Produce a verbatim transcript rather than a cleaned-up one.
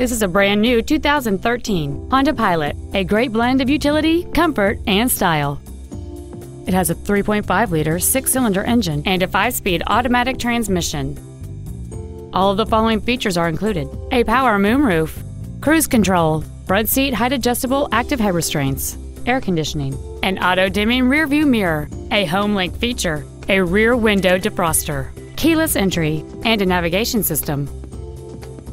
This is a brand new two thousand thirteen Honda Pilot, a great blend of utility, comfort, and style. It has a three point five liter six-cylinder engine and a five-speed automatic transmission. All of the following features are included: a power moonroof, cruise control, front seat height-adjustable active head restraints, air conditioning, an auto-dimming rear-view mirror, a home link feature, a rear window defroster, keyless entry, and a navigation system.